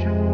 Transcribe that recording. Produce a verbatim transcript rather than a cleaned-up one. you.